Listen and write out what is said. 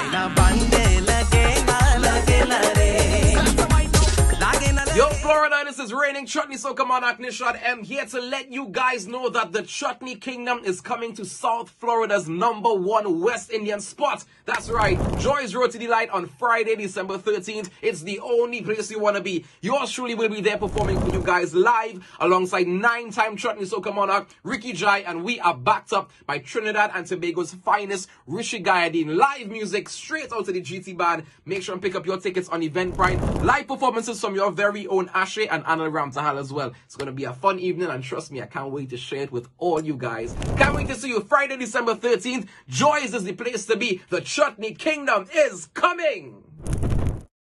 Yo, Florida, this is reigning Chutney Soca Monarch Nishad M here to let you guys know that the Chutney Kingdom is coming to South Florida's #1 West Indian spot. That's right, Joy's Road to Delight on Friday, December 13th. It's the only place you want to be. Yours truly will be there performing for you guys live alongside 9-time Chutney Soca Monarch, Ricky Jai, and we are backed up by Trinidad and Tobago's finest, Rishi Gayadine. Live music straight out to the GT Band. Make sure and pick up your tickets on Eventbrite. Live performances from your very own Ashe and Anil Ramtahal as well. It's going to be a fun evening, and trust me, I can't wait to share it with all you guys. Can't wait to see you Friday, December 13th. Joy's is the place to be. The Chutney Kingdom is coming!